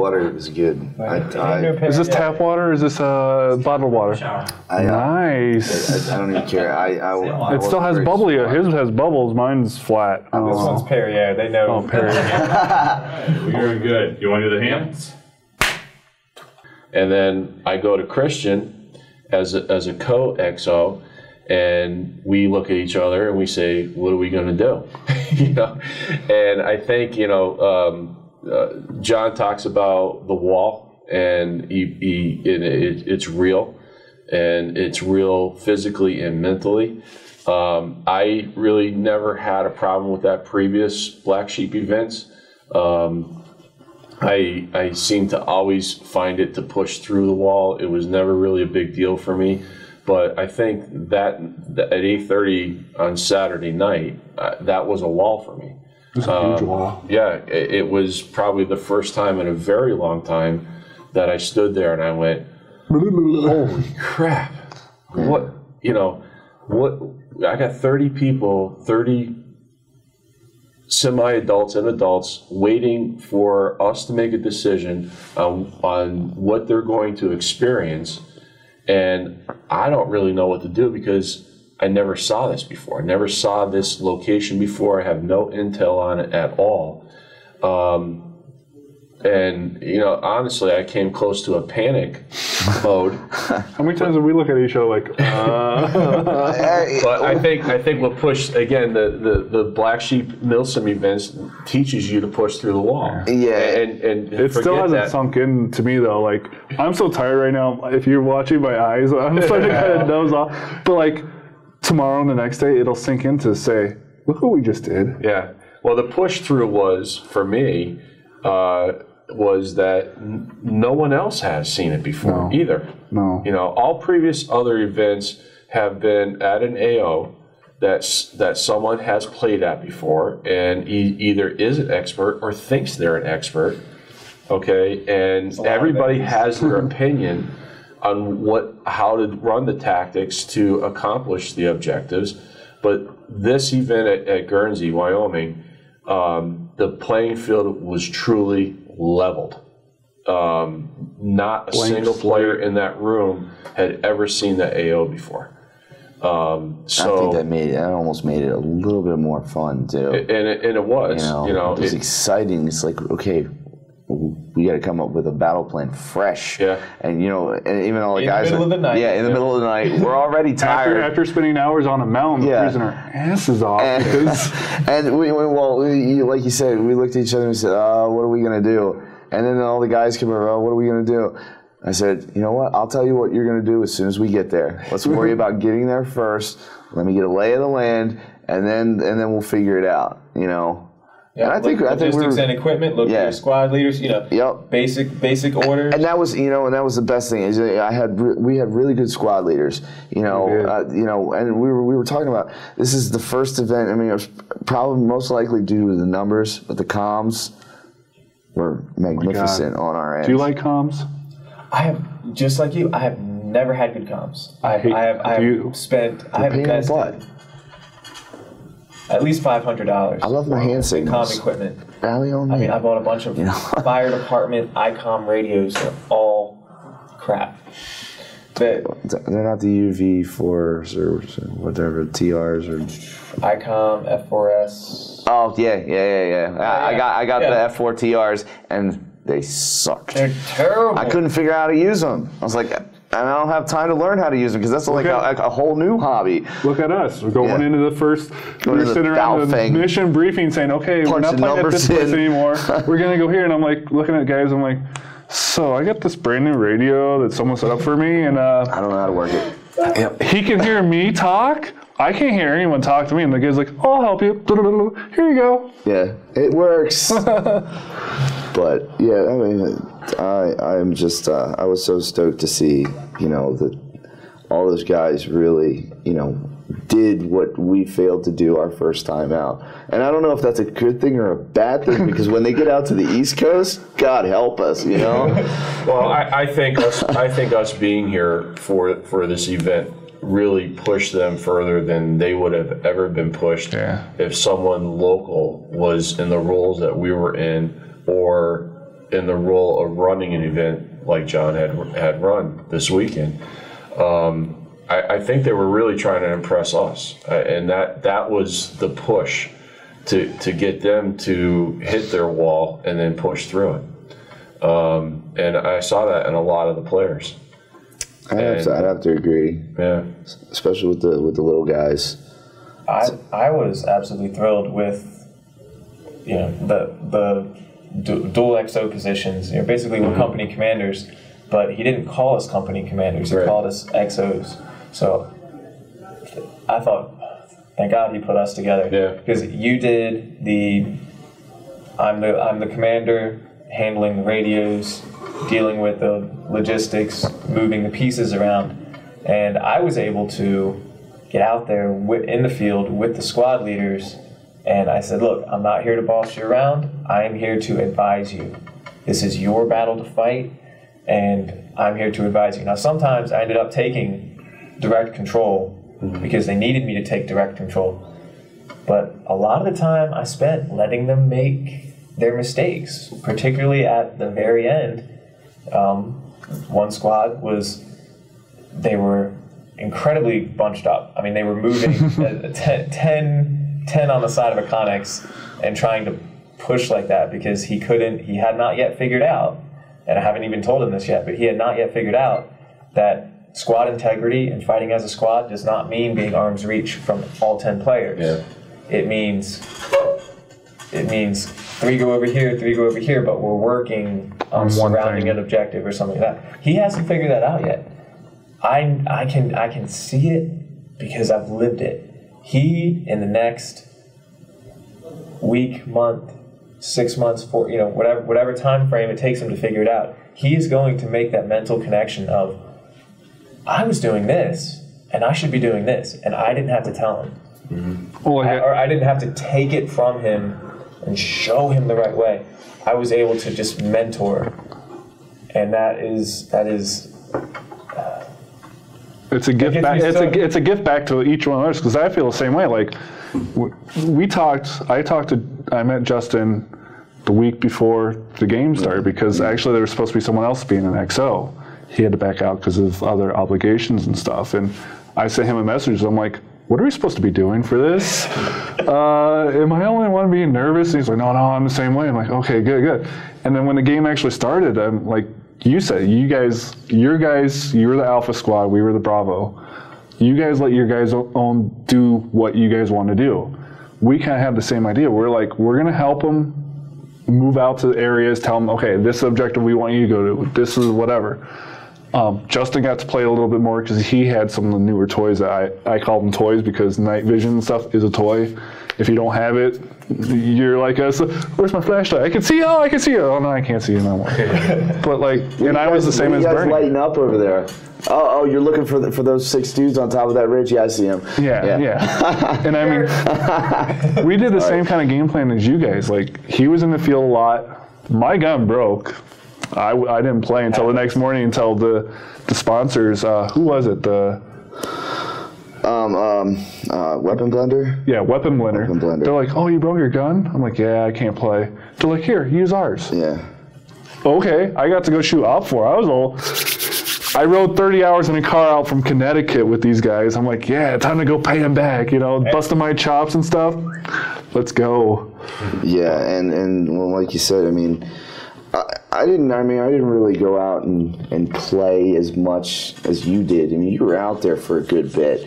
water was good. Is this tap water or is this bottled water? Nice. I don't even care. It still has bubbly. His has bubbles. Mine's flat. This one's Perrier. They know. Oh, Perrier. Right, we're doing good. You want to do the hands? And then I go to Christian as a co-XO, and we look at each other and we say, what are we going to do? You know? And I think, you know, John talks about the wall, and it's real, and it's real physically and mentally. I really never had a problem with that previous Black Sheep events. I seem to always find it to push through the wall. It was never really a big deal for me. But I think that at 8:30 on Saturday night, that was a wall for me. It was a huge wall. Yeah, it was probably the first time in a very long time that I stood there and I went, holy crap. What, you know, I got 30 people, 30 semi-adults and adults waiting for us to make a decision on what they're going to experience, and I don't really know what to do because I never saw this before. I never saw this location before. I have no intel on it at all, and you know, honestly, I came close to a panic mode. How many times did we look at each other like? But I think what pushed again the Black Sheep Milsim events teaches you to push through the wall. Yeah, and it still hasn't sunk in to me though. Like I'm so tired right now. If you're watching my eyes, I'm starting to kind of doze off. But like tomorrow and the next day, it'll sink in to say, look what we just did. Yeah. Well, the push through was for me. Was that no one else has seen it before either. No. You know, all previous other events have been at an AO that someone has played at before and either is an expert or thinks they're an expert, okay? And everybody has their opinion on how to run the tactics to accomplish the objectives. But this event at Guernsey, Wyoming, the playing field was truly leveled. Not a single player in that room had ever seen that AO before. So I think that almost made it a little bit more fun too. And it was, you know it was exciting. It's like, okay, we got to come up with a battle plan fresh. Yeah. And, you know, and even all the guys. In the middle of the night. Yeah, in the middle of the night. We're already tired. After spending hours on a mountain, freezing our asses off. And we, like you said, we looked at each other and we said, what are we going to do? And then all the guys came over, what are we going to do? I said, you know what? I'll tell you what you're going to do as soon as we get there. Let's worry about getting there first. Let me get a lay of the land, and then we'll figure it out, you know. Yeah, and I think logistics and equipment. Look at your squad leaders. You know, basic orders. And that was, you know, and that was the best thing. Is we had really good squad leaders. You know, and we were talking about this is the first event. I mean, it was probably most likely due to the numbers, but the comms were magnificent on our end. Do you like comms? I have, just like you, I have never had good comms. I have invested at least $500. I love my hand signals. Comm equipment. I mean, I bought a bunch of fire department ICOM radios. They're all crap. They're not the UV4s or whatever, TRs or ICOM F4S. Oh yeah. I got the F4 TRs and they sucked. They're terrible. I couldn't figure out how to use them. I was like. And I don't have time to learn how to use them because that's like a whole new hobby. Look at us. We're going into the first. We're sitting around the mission briefing saying, okay, we're not playing at this place anymore. We're going to go here. And I'm like looking at guys. I'm like, so I got this brand new radio that someone set up for me. And I don't know how to work it. Yep. He can hear me talk. I can't hear anyone talk to me. And the guy's like, I'll help you. Here you go. Yeah, it works. But yeah, I mean, I'm just I was so stoked to see, you know, that all those guys really, you know, did what we failed to do our first time out. And I don't know if that's a good thing or a bad thing because when they get out to the East Coast, God help us, you know. Well, I think us being here for this event really pushed them further than they would have ever been pushed if someone local was in the roles that we were in. Or in the role of running an event like John had run this weekend. I think they were really trying to impress us, and that was the push to get them to hit their wall and then push through it. And I saw that in a lot of the players. I'd have to agree. Yeah, especially with the little guys. I was absolutely thrilled with, you know, the dual XO positions. You know, basically we're company commanders, but he didn't call us company commanders. He called us XOs. So I thought, thank God he put us together. Yeah. Because you did the I'm the commander, handling the radios, dealing with the logistics, moving the pieces around, and I was able to get out there in the field with the squad leaders, and I said, look, I'm not here to boss you around. I am here to advise you. This is your battle to fight, and I'm here to advise you. Now, sometimes I ended up taking direct control because they needed me to take direct control, but a lot of the time I spent letting them make their mistakes, particularly at the very end. One squad they were incredibly bunched up. I mean, they were moving 10 on the side of a Connex and trying to push like that because he had not yet figured out, and I haven't even told him this yet, but he had not yet figured out that squad integrity and fighting as a squad does not mean being arm's reach from all 10 players. Yeah. It means three go over here, three go over here, but we're working on surrounding an objective or something like that. He hasn't figured that out yet. I can see it because I've lived it. He, in the next week, month, 6 months, you know, whatever time frame it takes him to figure it out, he is going to make that mental connection of, I was doing this, and I should be doing this, and I didn't have to tell him. Mm-hmm. I didn't have to take it from him and show him the right way. I was able to just mentor, and that is. It's a gift back. It's a gift back to each one of us, because I feel the same way. Like we talked. I met Justin the week before the game started, because actually there was supposed to be someone else being an XO. He had to back out because of other obligations and stuff. And I sent him a message. I'm like, what are we supposed to be doing for this? Am I the only one being nervous? And he's like, no, I'm the same way. I'm like, okay, good. And then when the game actually started, I'm like, you said, you were the Alpha Squad, we were the Bravo. You guys let your guys own do what you guys want to do. We kind of have the same idea. We're like, we're going to help them move out to the areas, tell them, okay, this objective we want you to go to, this is whatever. Justin got to play a little bit more because he had some of the newer toys that I call them toys, because night vision stuff is a toy. If you don't have it, you're like us. Where's my flashlight? I can see you. Oh no, I can't see you no more. But like, and I was the same as Bernie. You guys lighting up over there. Oh, you're looking for those six dudes on top of that ridge? Yeah, I see them. Yeah. And I mean, we did the same kind of game plan as you guys. Like, he was in the field a lot. My gun broke. I didn't play until the next morning, until the sponsors, who was it? The Weapon Blender? Yeah, Weapon Blender. They're like, oh, you broke your gun? I'm like, yeah, I can't play. They're like, here, use ours. Yeah. Okay, I got to go shoot Op 4. I rode 30 hours in a car out from Connecticut with these guys. I'm like, yeah, time to go pay them back, you know, busting my chops and stuff. Let's go. Yeah, and well, like you said, I mean, I didn't really go out and play as much as you did. I mean, you were out there for a good bit.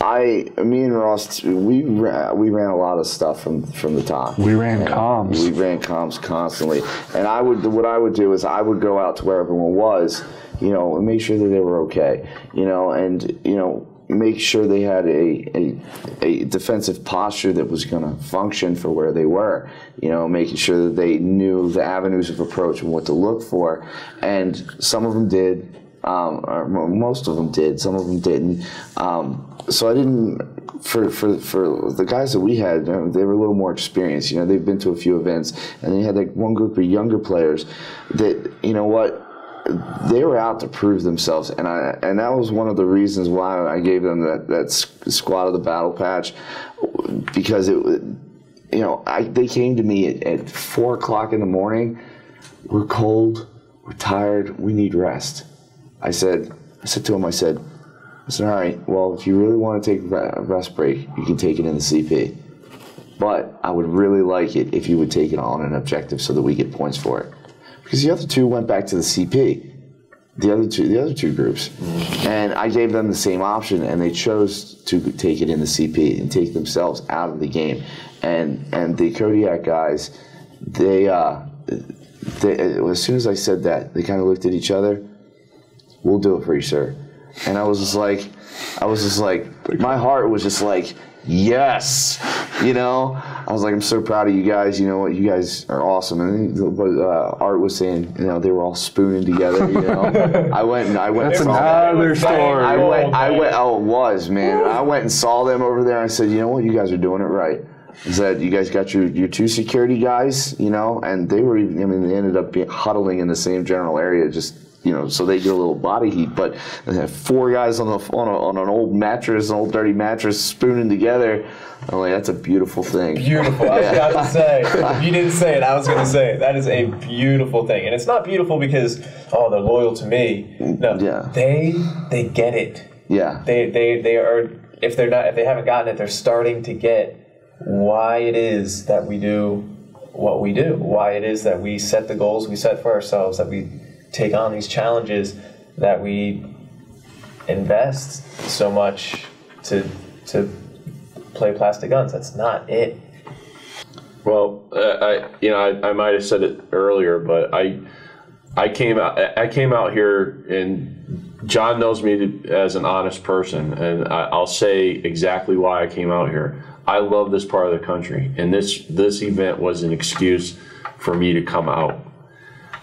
Me and Ross, we ran a lot of stuff from the top. We ran comms. We ran comms constantly. And what I would do is I would go out to where everyone was, you know, and make sure that they were okay, you know, and, you know, make sure they had a defensive posture that was going to function for where they were, you know, making sure that they knew the avenues of approach and what to look for. And some of them did, or most of them did, some of them didn't. So I didn't, for the guys that we had, they were a little more experienced, you know, they've been to a few events, and they had like one group of younger players that, you know what, they were out to prove themselves, and that was one of the reasons why I gave them that squad of the battle patch, because they came to me at 4 o'clock in the morning we're cold, we're tired, we need rest. I said to him, I said, all right, well, if you really want to take a rest break, you can take it in the CP. But I would really like it if you would take it on an objective so that we get points for it. Because the other two went back to the CP, the other two groups. And I gave them the same option, and they chose to take it in the CP and take themselves out of the game. And the Kodiak guys, they as soon as I said that, they kind of looked at each other. We'll do it for you, sir. And I was just like, my heart was just like, yes, you know. I was like, I'm so proud of you guys. You know what, you guys are awesome. And then Art was saying, you know, they were all spooning together. You know, I went. That's another story. I went. Oh, it was, man. I went and saw them over there. I said, you know what, you guys are doing it right. I said, you guys got your two security guys, you know, and they were. I mean, they ended up huddling in the same general area, just. You know, so they get a little body heat, but they have four guys on an old mattress, an old dirty mattress, spooning together. I'm like, that's a beautiful thing. Beautiful. I was about to say. If you didn't say it, I was going to say it. That is a beautiful thing, and it's not beautiful because oh, they're loyal to me. No, yeah. They get it. Yeah. They are. If they haven't gotten it, they're starting to get why it is that we do what we do. Why it is that we set the goals we set for ourselves. That we take on these challenges, that we invest so much to play plastic guns. That's not it. Well, I might have said it earlier, but I came out here, and John knows me as an honest person, and I'll say exactly why I came out here. I love this part of the country, and this event was an excuse for me to come out.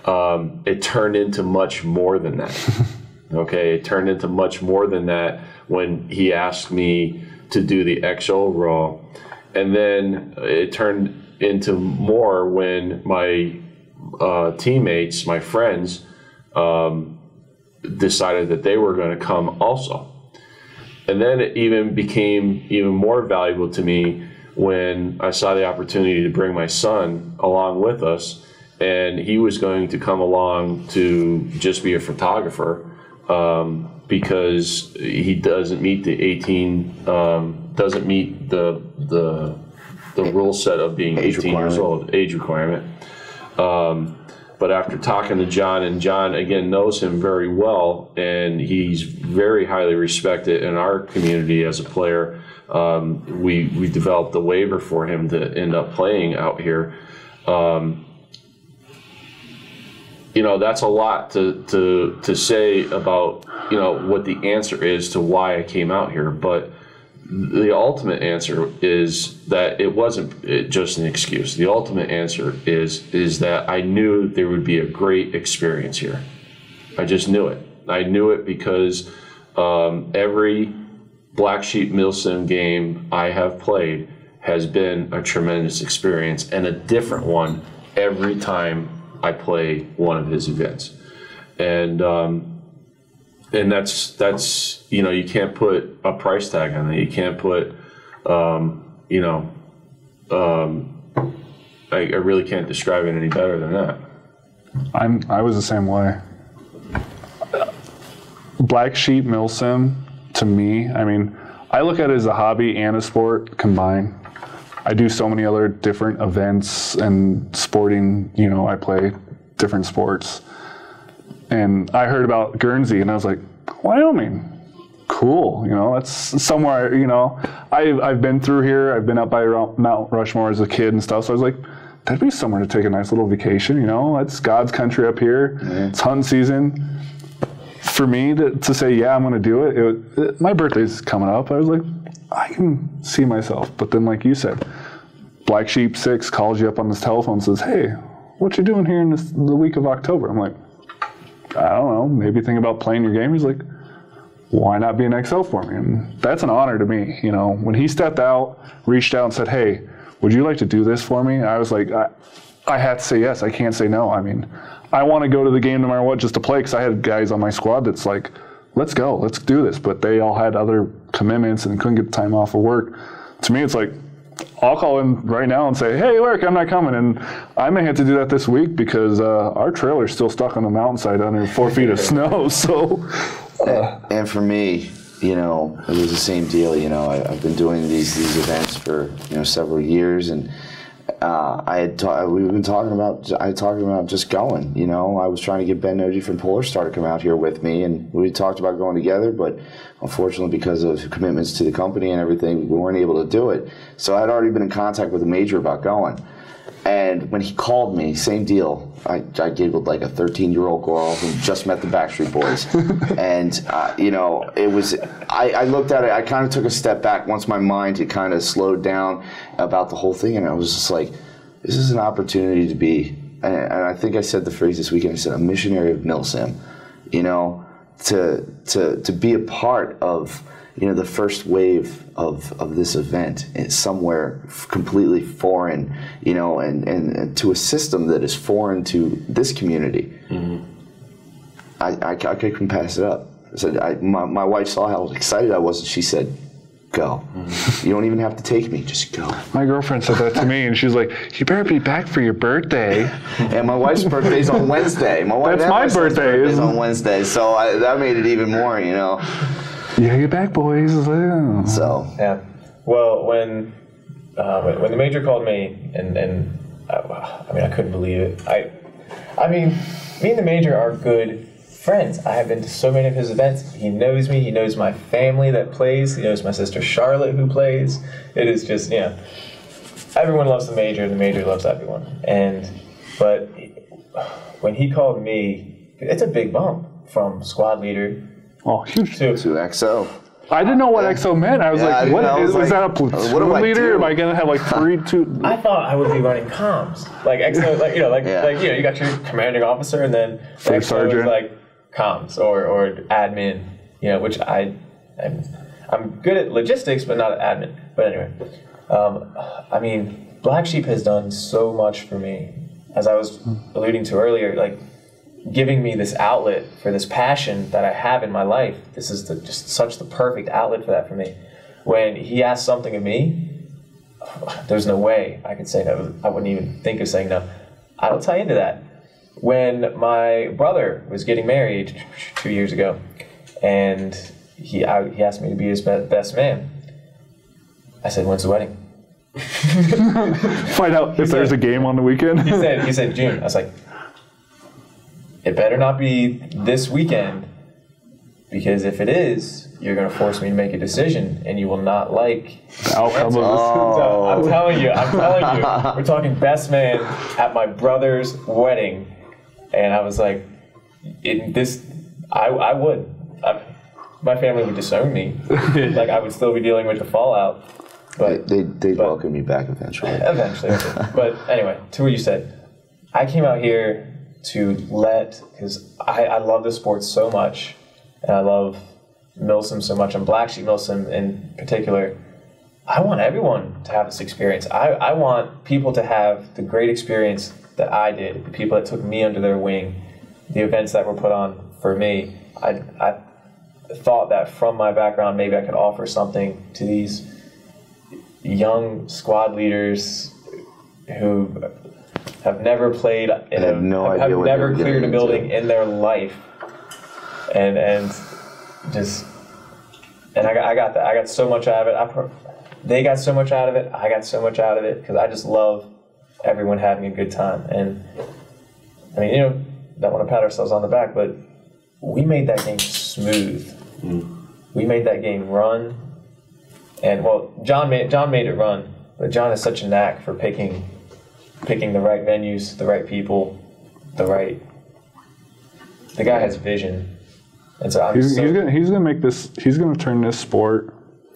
It turned into much more than that. Okay, it turned into much more than that when he asked me to do the XO role, and then it turned into more when my teammates, my friends, decided that they were going to come also. And then it even became even more valuable to me when I saw the opportunity to bring my son along with us. And he was going to come along to just be a photographer because he doesn't meet the 18, doesn't meet the rule set of being 18 years old, age requirement. But after talking to John, and John again knows him very well, and he's very highly respected in our community as a player. We developed a waiver for him to end up playing out here. You know, that's a lot to say about, you know, what the answer is to why I came out here. But the ultimate answer is that it wasn't just an excuse. The ultimate answer is that I knew there would be a great experience here. I just knew it. I knew it because every Black Sheep Milsim game I have played has been a tremendous experience, and a different one every time I play one of his events. And that's you know, you can't put a price tag on it. You can't put I really can't describe it any better than that. I was the same way. Black Sheep Milsim, to me, I mean, I look at it as a hobby and a sport combined. I do so many other different events and sporting, you know, I play different sports. And I heard about Guernsey, and I was like, Wyoming, cool, you know, that's somewhere, you know. I've been through here, I've been out by Mount Rushmore as a kid and stuff, so I was like, that'd be somewhere to take a nice little vacation, you know, that's God's country up here, It's hunting season. For me to say, yeah, I'm gonna do it, my birthday's coming up, I was like, I can see myself. But then, like you said, Black Sheep 6 calls you up on this telephone and says, hey, what you doing here in the week of October? I'm like, I don't know, maybe think about playing your game. He's like, why not be an XL for me? And that's an honor to me. You know, when he stepped out, reached out and said, hey, would you like to do this for me? I was like, I had to say yes. I can't say no. I mean, I want to go to the game no matter what just to play, because I had guys on my squad that's like, let's go, let's do this. But they all had other commitments and couldn't get the time off of work. To me, it's like, I'll call him right now and say, hey, Eric, I'm not coming. And I may have to do that this week because our trailer's still stuck on the mountainside under 4 feet of snow. So, and for me, you know, it was the same deal. You know, I've been doing these events for, you know, several years, and we were talking about just going. You know, I was trying to get Ben Noji from Polarstar to come out here with me, and we talked about going together, but unfortunately, because of commitments to the company and everything, we weren't able to do it. So I'd already been in contact with the major about going. And when he called me, same deal. I giggled like a 13-year-old girl who just met the Backstreet Boys. And, you know, it was, I looked at it, I kind of took a step back. Once my mind had kind of slowed down about the whole thing, and I was just like, this is an opportunity to be, and I think I said the phrase this weekend, I said, a missionary of Milsim, you know, to be a part of, you know, the first wave of this event is somewhere completely foreign, you know, and to a system that is foreign to this community. Mm-hmm. I couldn't pass it up. So my wife saw how excited I was, and she said, go. Mm-hmm. You don't even have to take me, just go. My girlfriend said that to me, and she's like, you better be back for your birthday. And my wife's birthday's on Wednesday. My wife, that's my birthday is on Wednesday, so that made it even more, you know. Yeah, you're back, boys. Yeah. So yeah, well, when the major called me, and I mean, I couldn't believe it. I mean, me and the major are good friends. I have been to so many of his events. He knows me. He knows my family that plays. He knows my sister Charlotte who plays. It is just, you know, everyone loves the major, and the major loves everyone. But when he called me, it's a big bump from squad leader. Oh, huge. To XO. I didn't know what XO meant. I was like, what is that, a platoon leader? Am I going to have like two? I thought I would be running comms. Like XO, like, you know, like, you know, you got your commanding officer, and then XO sergeant is like comms or admin, you know, which I'm good at logistics, but not at admin. But anyway, I mean, Black Sheep has done so much for me, as I was alluding to earlier, like, giving me this outlet for this passion that I have in my life. This is just such the perfect outlet for that for me. When he asked something of me, there's no way I could say no. I wouldn't even think of saying no. I don't tie into that. When my brother was getting married 2 years ago, and he asked me to be his best man, I said, when's the wedding? Find out if there's a game on the weekend. He said June. I was like, it better not be this weekend, because if it is, you're going to force me to make a decision, and you will not like the outcome of this. So I'm telling you, we're talking best man at my brother's wedding, and I was like, my family would disown me. Like, I would still be dealing with the fallout. But they'd welcome me back eventually. Eventually, but anyway, to what you said, I came out here to because I love the sport so much, and I love Milsim so much, and Black Sheep Milsim in particular. I want everyone to have this experience. I want people to have the great experience that I did, the people that took me under their wing, the events that were put on for me. I thought that from my background, maybe I could offer something to these young squad leaders who have never played, have never cleared a building in their life, and I got that. I got so much out of it. They got so much out of it. I got so much out of it, because I just love everyone having a good time. And I mean, you know, don't want to pat ourselves on the back, but we made that game smooth. Mm. We made that game run, and well, John made it run, but John has such a knack for picking the right venues, the right people, the guy has vision. And so he's gonna turn this sport,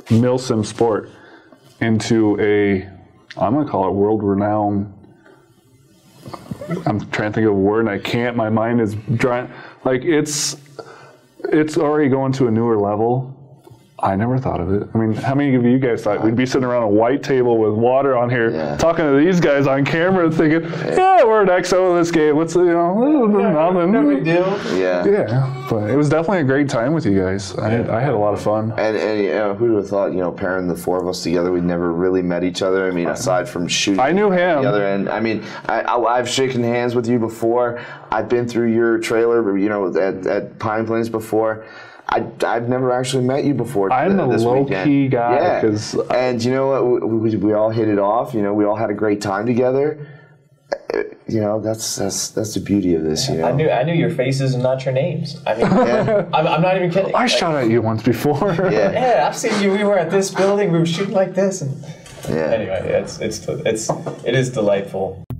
Milsim sport, into a, I'm gonna call it world renowned. I'm trying to think of a word and I can't, my mind is dry. Like it's already going to a newer level. I never thought of it. I mean, how many of you guys thought we'd be sitting around a white table with water on here, talking to these guys on camera, thinking, yeah, we're an XO in this game. What's, you know, no big deal. Yeah. Yeah. But it was definitely a great time with you guys. I had a lot of fun. And who would have thought, you know, pairing the four of us together, we'd never really met each other. I mean, aside from shooting. I knew him. The other end. I mean, I've shaken hands with you before. I've been through your trailer, you know, at Pine Plains before. I've never actually met you before. I'm a low-key guy. Yeah. And you know what? We all hit it off. You know, we all had a great time together. You know, that's the beauty of this. You know, I knew your faces and not your names. I mean, I'm not even kidding. I shot at you once before. Yeah, I've seen you. We were at this building. We were shooting like this, and anyway, it is delightful.